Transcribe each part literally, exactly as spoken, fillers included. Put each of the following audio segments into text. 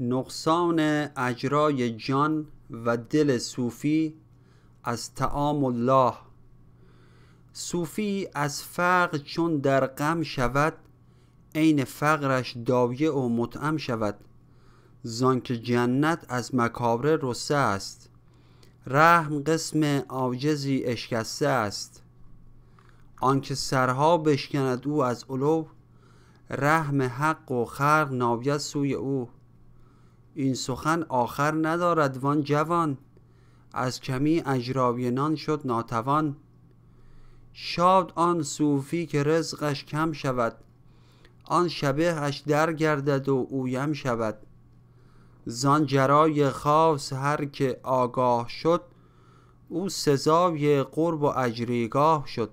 نقصان اجرای جان و دل صوفی از طعام الله. صوفی از فقر چون در غم شود، عین فقرش داویه و مطعم شود. زانکه جنت از مکاره رسته است، رحم قسم عاجزی اشکسته است. آنکه سرها بشکند او از علو، رحم حق و خلق ناید سوی او. این سخن آخر ندارد وان جوان، از کمی اجرای نان شد ناتوان. شاد آن صوفی که رزقش کم شود، آن شبهش درگردد و اویم شود. زان جرای خاص هر که آگاه شد، او سزای قرب و اجریگاه شد.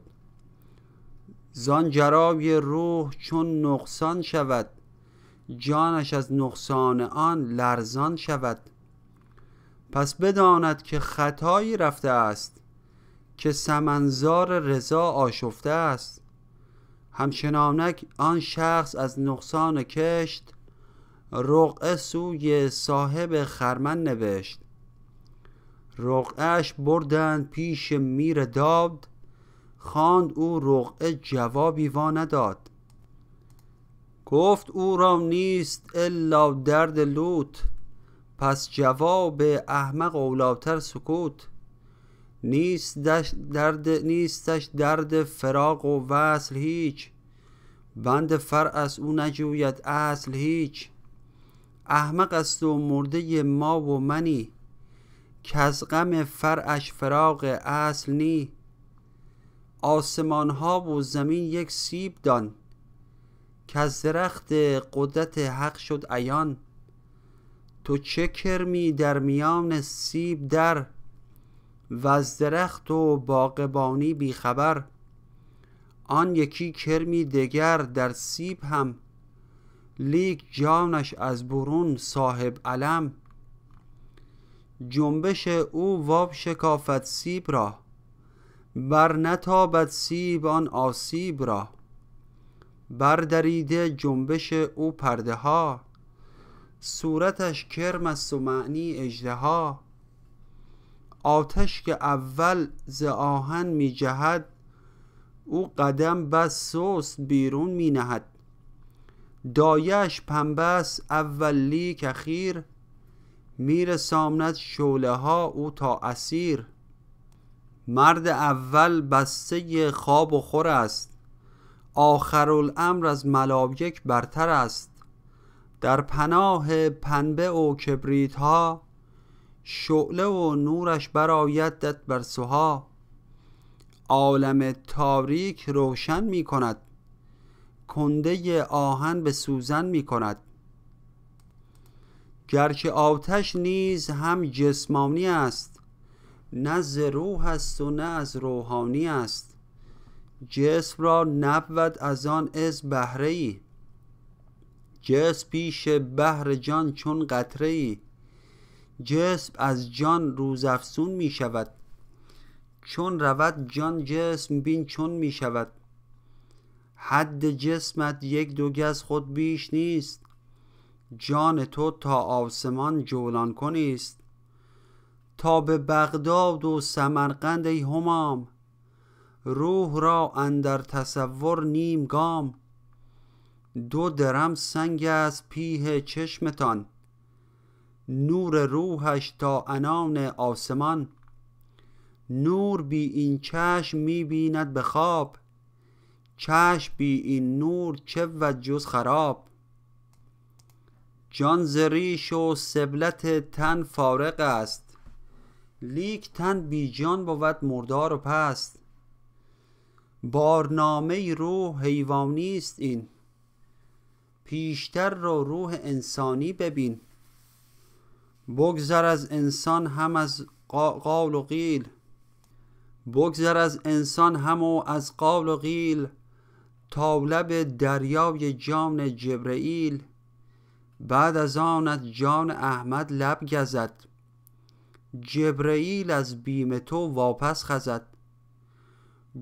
زان جرای روح چون نقصان شود، جانش از نقصان آن لرزان شود. پس بداند که خطایی رفته است، که سمنزار رضا آشفته است. همچنانک آن شخص از نقصان کشت، رقعه سوی صاحب خرمن نوشت. رقعه‌اش بردند پیش میر داد، خواند او رقعه جوابی وا نداد. گفت او را نیست الا درد لوت، پس جواب احمق اولاتر سکوت. نیستش درد, نیستش درد فراق و وصل هیچ، بند فرع از او نجوید اصل هیچ. احمق است و مرده ما و منی، که از غم فرعش فراق اصل نی. آسمان ها و زمین یک سیب دان، که از درخت قدرت حق شد عیان. تو چه کرمی در میان سیب در، و از درخت و باغبانی بیخبر. آن یکی کرمی دگر در سیب هم، لیک جانش از برون صاحب علم. جنبش او واب شکافت سیب را، بر نتابد سیب آن آسیب را. بردریده جنبش او پرده ها، صورتش کرم است و معنی اژدها. آتش که اول ز آهن می جهد، او قدم بس سست بیرون می نهد. دایش پنبس اولی که خیر، میر سامند شعله ها او تا اسیر. مرد اول بسته خواب و خور است، آخرالامر از ملایک برتر است. در پناه پنبه و کبریت ها، شعله و نورش برآید دت بر سوها. عالم تاریک روشن می کند، کنده آهن به سوزن می کند. گرچه آتش نیز هم جسمانی است، نه ز روح است و نه از روحانی است. جسم را نبود از آن از بهره ای، جسم پیش بحر جان چون قطره ای. جسم از جان روزافزون می شود، چون رود جان جسم بین چون می شود. حد جسمت یک دو گز خود بیش نیست، جان تو تا آسمان جولان کنیست. تا به بغداد و سمرقند ای همام، روح را اندر تصور نیم گام. دو درم سنگ از پیه چشمتان، نور روحش تا انان آسمان. نور بی این چشم می بیند به خواب، چشم بی این نور چه و جز خراب. جان ز ریش و سبلت تن فارغ است، لیک تن بی جان بود مردار و پست. بارنامه روح حیوانی است این، پیشتر رو روح انسانی ببین. بگذر از انسان هم از قال و قیل، بگذر از انسان هم و از قال و قیل. تا لب دریای جان جبرئیل، بعد از آنت جان احمد لب گزد. جبرئیل از بیم تو واپس خزد،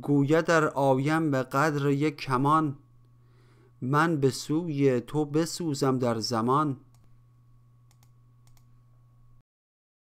گوید در آیم به قدر یک کمان. من به سوی تو بسوزم در زمان.